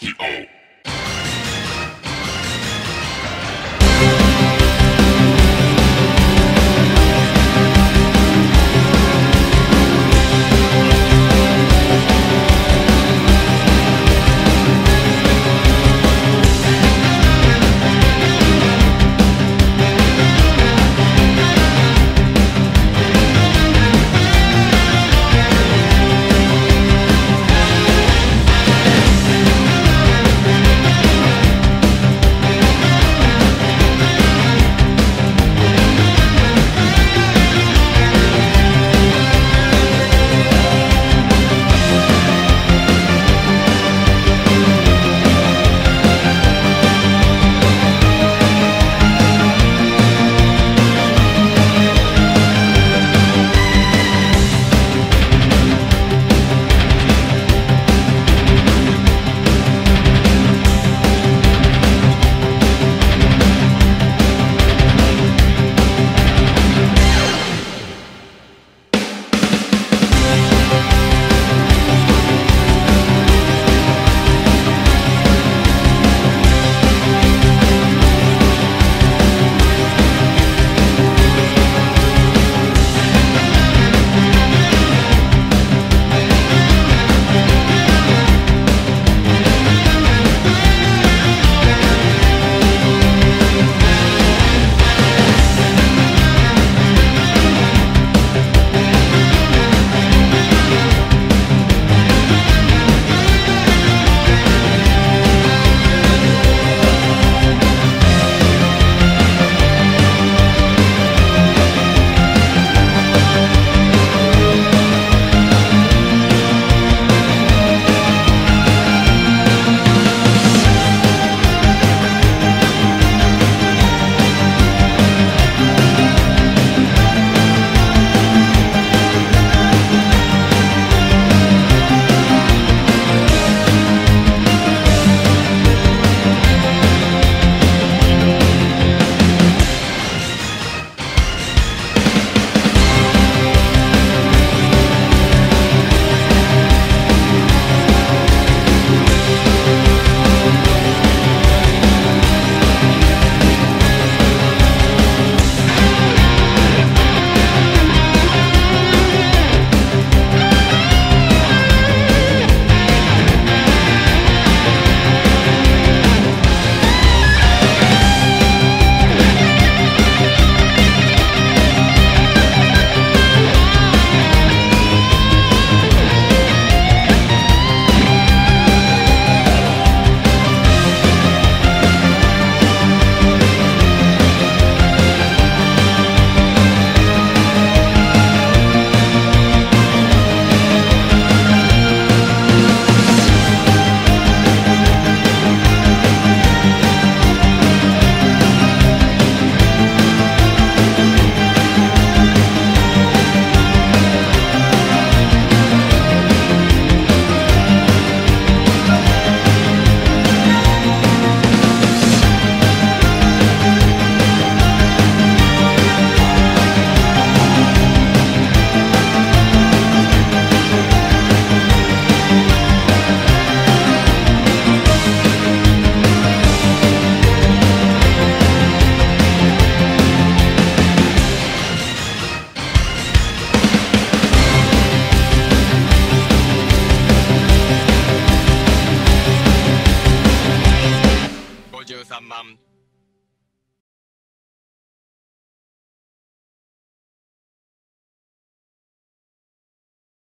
Yu-Gi-Oh!